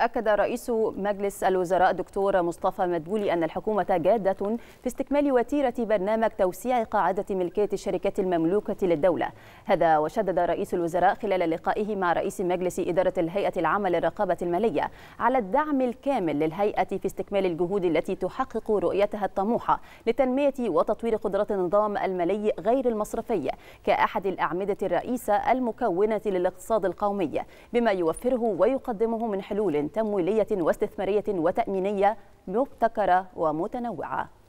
أكد رئيس مجلس الوزراء الدكتور مصطفى مدبولي أن الحكومة جادة في استكمال وتيرة برنامج توسيع قاعدة ملكية الشركات المملوكة للدولة. هذا وشدد رئيس الوزراء خلال لقائه مع رئيس مجلس إدارة الهيئة العامة للرقابة المالية على الدعم الكامل للهيئة في استكمال الجهود التي تحقق رؤيتها الطموحة لتنمية وتطوير قدرات النظام المالي غير المصرفي كأحد الأعمدة الرئيسة المكونة للاقتصاد القومي، بما يوفره ويقدمه من حلول تمويلية واستثمارية وتأمينية مبتكرة ومتنوعة.